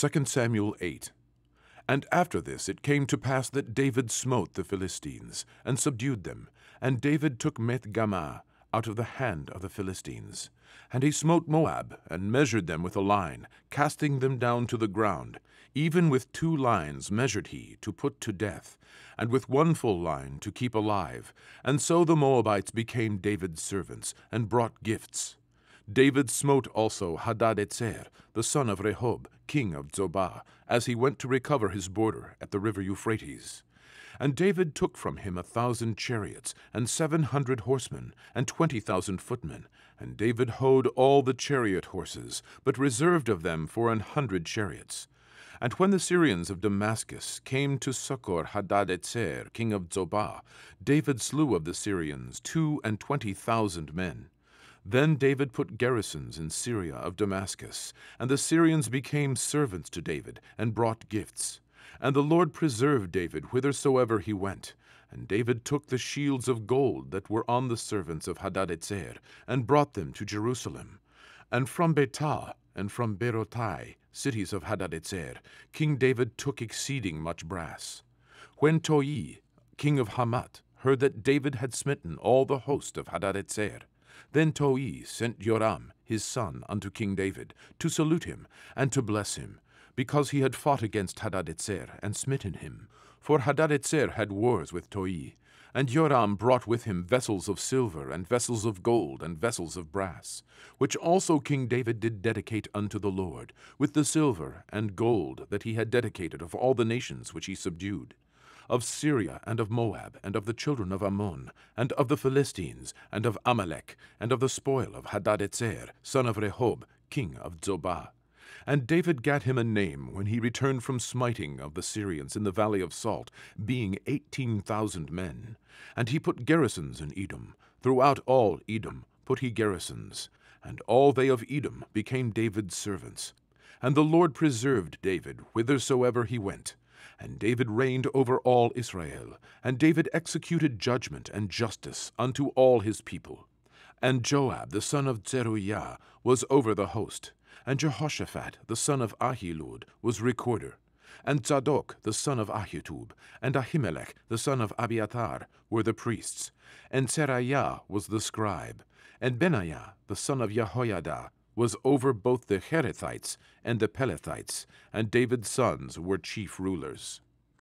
2 Samuel 8. And after this it came to pass that David smote the Philistines, and subdued them. And David took Methgamah out of the hand of the Philistines. And he smote Moab, and measured them with a line, casting them down to the ground. Even with 2 lines measured he, to put to death, and with 1 full line to keep alive. And so the Moabites became David's servants, and brought gifts. David smote also Hadadezer, the son of Rehob, king of Zobah, as he went to recover his border at the river Euphrates. And David took from him 1,000 chariots, and 700 horsemen, and 20,000 footmen. And David houghed all the chariot horses, but reserved of them for 100 chariots. And when the Syrians of Damascus came to succor Hadadezer, king of Zobah, David slew of the Syrians 22,000 men. Then David put garrisons in Syria of Damascus, and the Syrians became servants to David, and brought gifts. And the Lord preserved David whithersoever he went. And David took the shields of gold that were on the servants of Hadadezer, and brought them to Jerusalem. And from Betah and from Berothai, cities of Hadadezer, King David took exceeding much brass. When Toi, king of Hamat, heard that David had smitten all the host of Hadadezer, then Toi sent Joram, his son, unto King David, to salute him and to bless him, because he had fought against Hadadezer and smitten him. For Hadadezer had wars with Toi, and Joram brought with him vessels of silver, and vessels of gold, and vessels of brass, which also King David did dedicate unto the Lord, with the silver and gold that he had dedicated of all the nations which he subdued, of Syria, and of Moab, and of the children of Ammon, and of the Philistines, and of Amalek, and of the spoil of Hadadezer, son of Rehob, king of Zobah. And David gat him a name when he returned from smiting of the Syrians in the Valley of Salt, being 18,000 men. And he put garrisons in Edom. Throughout all Edom put he garrisons. And all they of Edom became David's servants. And the Lord preserved David whithersoever he went. And David reigned over all Israel. And David executed judgment and justice unto all his people. And Joab the son of Zeruiah was over the host. And Jehoshaphat the son of Ahilud was recorder, and Zadok the son of Ahitub, and Ahimelech the son of Abiathar were the priests, and Seraiah was the scribe, and Benaiah the son of Jehoiada was over both the Herethites and the Pelethites, and David's sons were chief rulers.